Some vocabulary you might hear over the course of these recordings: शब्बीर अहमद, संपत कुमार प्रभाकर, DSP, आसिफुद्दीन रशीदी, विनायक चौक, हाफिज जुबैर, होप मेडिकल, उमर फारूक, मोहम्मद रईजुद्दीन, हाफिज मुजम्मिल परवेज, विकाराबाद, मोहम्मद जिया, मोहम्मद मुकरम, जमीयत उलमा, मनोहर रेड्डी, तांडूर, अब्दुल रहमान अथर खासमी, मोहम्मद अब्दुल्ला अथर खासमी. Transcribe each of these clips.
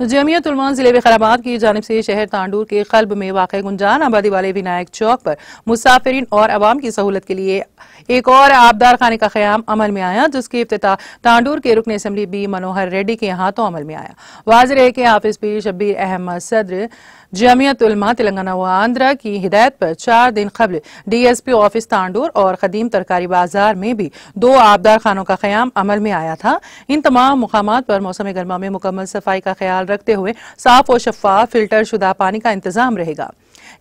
जमीयत उलमा जिले विकाराबाद की जानिब से शहर तांडूर के कल्ब में वाक़ गुंजान आबादी वाले विनायक चौक पर मुसाफिरीन और आवाम की सहूलत के लिए एक और आबदार खाने का क़याम अमल में आया, जिसकी इब्तिदा तांडूर के रुकन असम्बली बी मनोहर रेड्डी के हाथों तो अमल में आया। वाज़िर है कि हाफिज पीर शब्बीर अहमद सदर जमीयत उलमा तेलंगाना व आंध्रा की हिदायत पर 4 दिन कबल DSP ऑफिस तांडूर और कदीम तरकारी बाजार में भी 2 आबदार खानों का क़याम अमल में आया था। इन तमाम मुकामात पर मौसम गर्मा में मुकम्मल सफाई का ख्याल रखते हुए साफ और शफाफ फिल्टर शुदा पानी का इंतजाम रहेगा।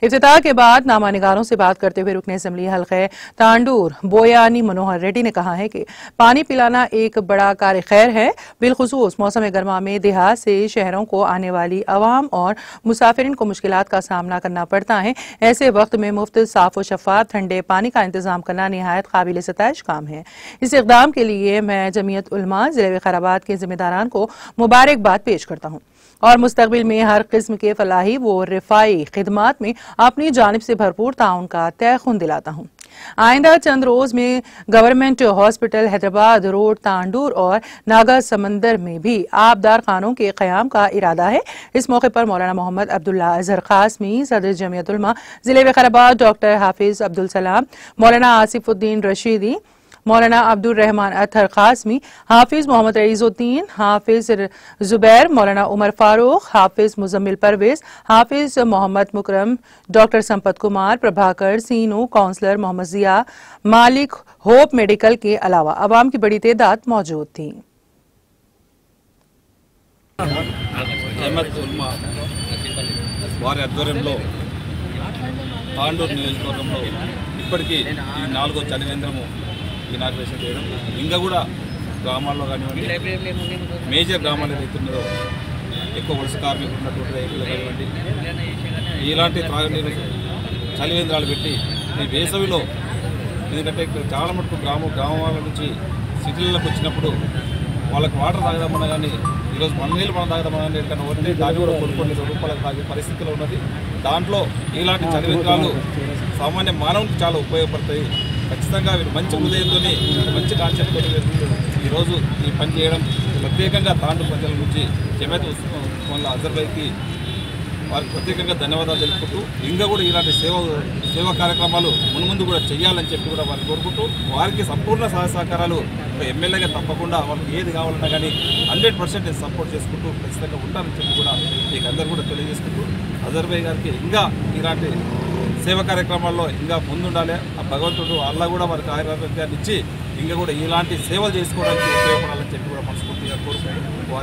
इफ्तिताह के बाद नामा निगारों से बात करते हुए रुकने असम्बली हल्के तांडूर बोयानी मनोहर रेड्डी ने कहा है कि पानी पिलाना एक बड़ा कार्य खैर है, बिलखुसूस मौसम गर्मा में देहात से शहरों को आने वाली आवाम और मुसाफिरिन को मुश्किलात का सामना करना पड़ता है। ऐसे वक्त में मुफ्त साफ व शफाफ ठंडे पानी का इंतजाम करना नहायत काबिल सताइश काम है। इस इकदाम के लिए मैं जमीयत उलमा जिले विकाराबाद के जिम्मेदारान को मुबारकबाद पेश करता हूँ और मुस्तकबिल में हर किस्म के फलाही व रिफाई खिदमात में अपनी जानिब से भरपूर ताउन का तयखुन दिलाता हूँ। आइंदा चंद रोज में government hospital Hyderabad road तांडूर और नागा समंदर में भी आबदार खानों के क़याम का इरादा है। इस मौके पर मौलाना मोहम्मद अब्दुल्ला अथर खासमी सदर जमीयत उलमा जिले विकाराबाद डॉक्टर हाफिज अबलमाना आसिफुद्दीन रशीदी, मौलाना अब्दुल रहमान अथर खासमी, हाफिज मोहम्मद रईजुद्दीन, हाफिज जुबैर, मौलाना उमर फारूक, हाफिज मुजम्मिल परवेज, हाफिज मोहम्मद मुकरम, डॉक्टर संपत कुमार प्रभाकर, सीनो काउंसलर मोहम्मद जिया, मालिक होप मेडिकल के अलावा आवाम की बड़ी तादाद मौजूद थी। ఇనాగ్రేషన్ చేయడం ఇంకా కూడా గ్రామాల్లో కానివ్వండి మేజర్ గ్రామాలు ఎదుగుతున్నారో ఎక్కువ వలస కార్మికులు ఉన్నటువంటి రైతులు కానివ్వండి ఇలాంటి త్రాగునీరు చలివేంద్రాలు పెట్టి ఈ వేసవిలో ఎందుకంటే చాలా మటుకు గ్రామాల నుంచి సిటీలకు వచ్చినప్పుడు వాళ్ళకి వాటర్ తాగదామన్నా కానీ ఈరోజు మండనీళ్ళు మనం తాగదామన్నా కానీ ఎక్కడ ఒకటి దాని కూడా కొనుక్కొని రూపాయలకు తాగే పరిస్థితిలో ఉన్నది. దాంట్లో ఇలాంటి చలివేంద్రాలు సామాన్య మానవునికి చాలా ఉపయోగపడతాయి. ఖచ్చితంగా వీరు మంచి ఉదయంతోనే మంచి కాన్సెప్ట్తో ఈరోజు ఈ పని చేయడం ప్రత్యేకంగా తాండూరు ప్రజల నుంచి జమీయత్ ఉలమా అజర్బైకి వారికి ప్రత్యేకంగా ధన్యవాదాలు తెలుపుకుంటూ ఇంకా కూడా ఇలాంటి సేవా కార్యక్రమాలు మున్ముందు కూడా చేయాలని చెప్పి కూడా వారిని కోరుకుంటూ వారికి సంపూర్ణ సహాయ సహకారాలు ఎమ్మెల్యేగా తప్పకుండా వాళ్ళకి ఏది కావాలన్నా కానీ 100% నేను సపోర్ట్ చేసుకుంటూ ఖచ్చితంగా ఉంటానని చెప్పి కూడా మీకు అందరూ కూడా తెలియజేసుకుంటూ అజర్బై గారికి ఇంకా ఇలాంటి సేవా కార్యక్రమాల్లో ఇంకా ముందుండాలి. ఆ భగవంతుడు అల్లా కూడా వారికి ఆయురారోగ్యాన్ని ఇచ్చి ఇంకా కూడా ఇలాంటి సేవలు చేసుకోవడానికి ఉపయోగపడాలని చెప్పి కూడా మనస్ఫూర్తిగా కోరుకుంటున్నాను.